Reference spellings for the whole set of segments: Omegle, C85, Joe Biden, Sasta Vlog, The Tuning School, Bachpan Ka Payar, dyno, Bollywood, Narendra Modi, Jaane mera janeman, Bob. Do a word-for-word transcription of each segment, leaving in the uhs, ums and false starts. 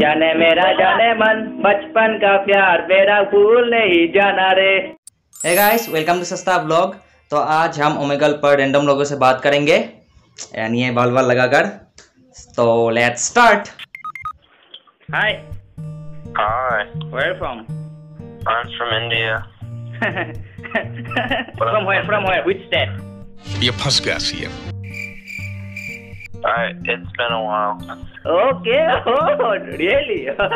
जाने मेरा जाने मन बचपन का प्यार मेरा भूल नहीं जाना रे। हे गाइस, वेलकम टू सस्ता व्लॉग। तो आज हम ओमेगल पर रैंडम लोगों से बात करेंगे, यानी बाल बाल लगाकर। तो let's start. Hi hi, where from? I am from India. From where, from where, which state? ये फंस गया सी है। Alright, it's been a while. Okay, oh really? So,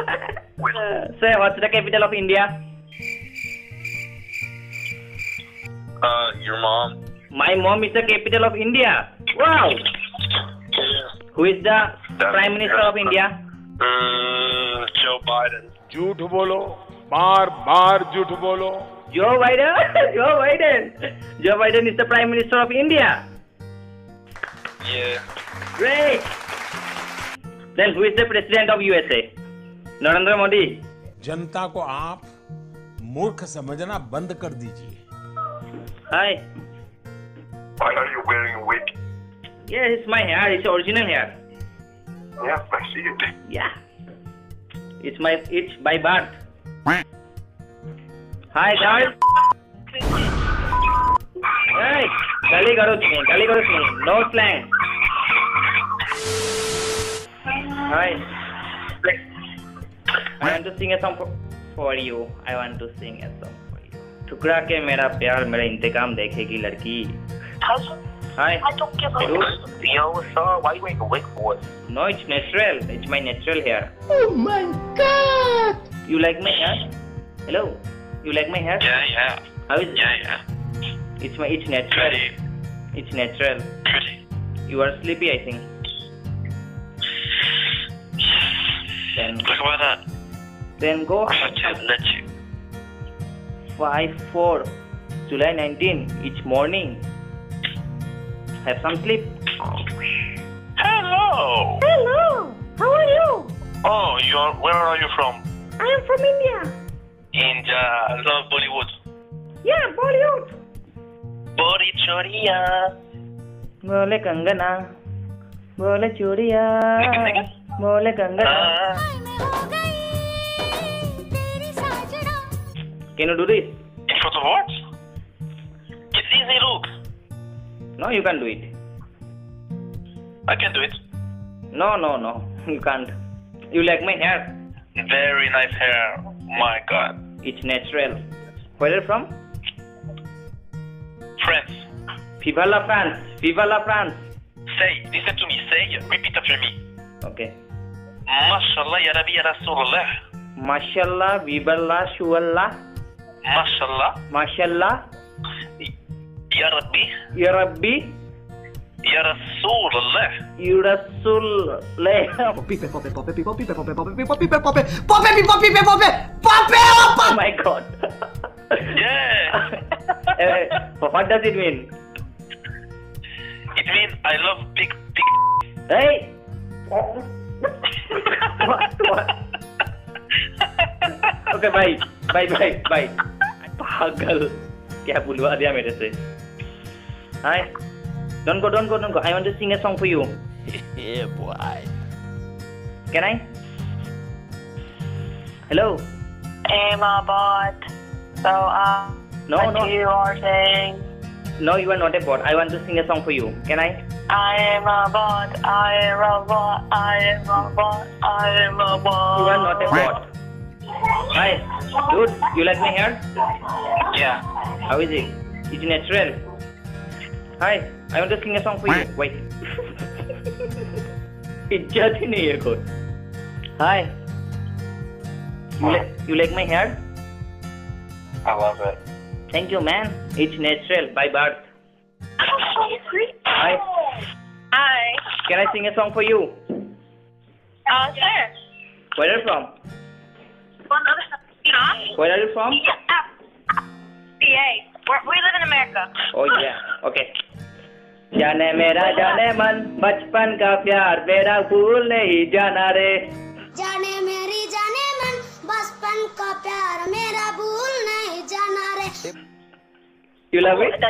what's the capital of India? Uh, your mom. My mom is the capital of India. Wow. Yeah. Who is the That's Prime Minister of India? Mm, Joe Biden. झूठ बोलो, बार बार झूठ बोलो. Joe Biden, Joe Biden, Joe Biden is the Prime Minister of India. Yeah. Great. Then who is the president of U S A? Narendra Modi. जनता को आप मूर्ख समझना बंद कर दीजिए। Hi. Why are you wearing wig? Yeah, it's my hair. It's original hair. Yeah, I see it. Yeah. It's my it's by birth. Hi, guys. Hey, गाली करो तुम, गाली करो तुम, no slang. Hi. I want to sing a song for, for you. I want to sing a song for you. ठुकरा के मेरा प्यार मेरा इंतकाम देखेगी लड़की. Hi. I don't care about you, sir. Why are you wearing a wig for? No, it's natural. It's my natural hair. Oh my God. You like my hair? Hello. You like my hair? Yeah, yeah. How is it? Yeah, yeah. It's my it's natural. Pretty. It's natural. Pretty. You are sleepy, I think. Then look about that. Then go. five four July nineteen. Each morning. Have some sleep. Hello. Hello. How are you? Oh, you are. Where are you from? I am from India. India. I love Bollywood. Yeah, Bollywood. Boli choriya. Bole kangana. Bole choriya. बोले Ganga. Can you do this? In front of what? It's easy, look. No, you can't do it. I can do it. No, no, no, you can't. You like my hair? Very nice hair. My God. It's natural. Where are you from? France. Viva la France. Viva la France. Say, listen to me. Say, repeat after me. Okay. Mashallah ya Rabbi ya Rasulullah. Mashallah biballah shuallah. Mashallah. Mashallah. Ya Rabbi. Ya Rabbi. Ya Rasulullah. Ya Rasulullah. Poppy poppy poppy poppy poppy poppy poppy poppy poppy poppy poppy poppy poppy. Oh my God. Yeah. What does it mean? It means I love big big. Hey. what, what? Okay, bye, bye, bye, bye. पागल, क्या बुलवा दिया मेरे से? Hi, don't go, don't go, don't go. I want to sing a song for you. Yeah, boy. Can I? Hello. Hey, my bot. So, uh, no, what no. You are saying? No, you are not a bot. I want to sing a song for you. Can I? I am a bot, I am a bot, I am a bot, I am a bot. You are not a bot. Hi, dude, you like my hair? Yeah. How is it? It's natural. Hi, I want to sing a song for you. Wait. It's just in here, good. Hi. You like you like my hair? I love it. Thank you, man. It's natural by birth. Hi. Hi. Can I sing a song for you? Uh, sure. Where are you from? Where are you from? P A. We live in America. Oh yeah. Okay. जाने मेरा जाने मन बचपन का प्यार मेरा भूल नहीं जाना रे. जाने मेरी जाने मन बचपन का प्यार मेरा भूल नहीं जाना रे. You love it?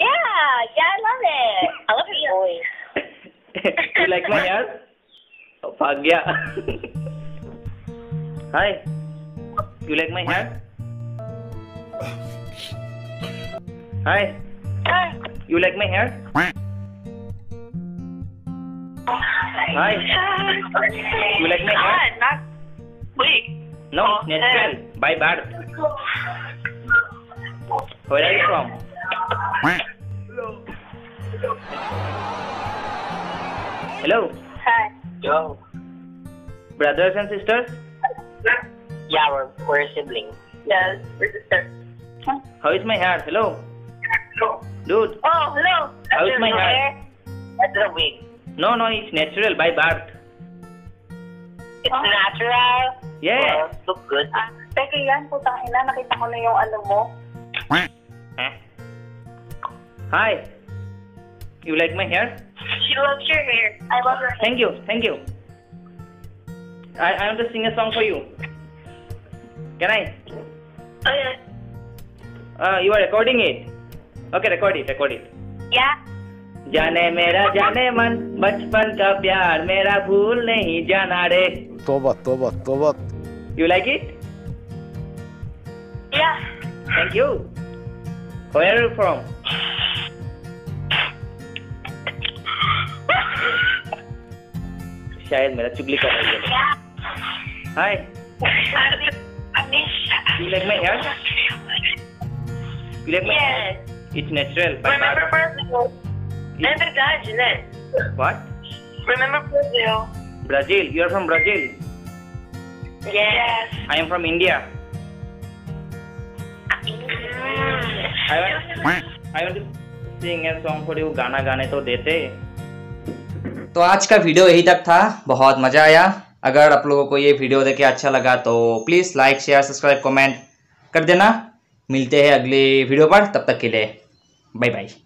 Yeah, yeah, I love it. I love your voice. You like my hair? भाग गया। हाय, you like my hat? Hi, you like my hair? Hi, you like my hair? Not big. No, natural. By birth. Where are you from? Hello. Hi. Yo. Brothers and sisters? Yeah, we're, we're siblings. Yes, we're sisters. Huh? How is my hair? Hello? Hello. Dude. Oh, hello. How is my hair? That's a wig. No, no, it's natural by birth. It's oh. natural? Yeah. Well, look good. Ah, teka yan, putang ina. Nakita ko na yung ano mo. Huh? Hi. You like my hair? She loves your hair. I love her hair. Thank you, thank you. I, I want to sing a song for you. Can I? Okay. Uh, you are recording it. Okay, record it, record it. Yeah. जाने मेरा जाने मन बचपन का प्यार मेरा भूल नहीं जाना रे. तोबा तोबा तोबा. You like it? Yeah. Thank you. Where are you from? शायद मेरा चुगली कर रही है. हाय, you like my hair? You like my hair? It's natural. Remember Brazil? Remember Brazil? What? Remember Brazil? Brazil. You are from Brazil? Yes. I am from India. I want, I want to sing a song for you. गाना गाने तो देते. तो आज का video यही तक था, बहुत मज़ा आया। अगर आप लोगों को ये वीडियो देखे अच्छा लगा तो please like share subscribe comment कर देना। मिलते हैं अगले वीडियो पर, तब तक के लिए बाय बाय।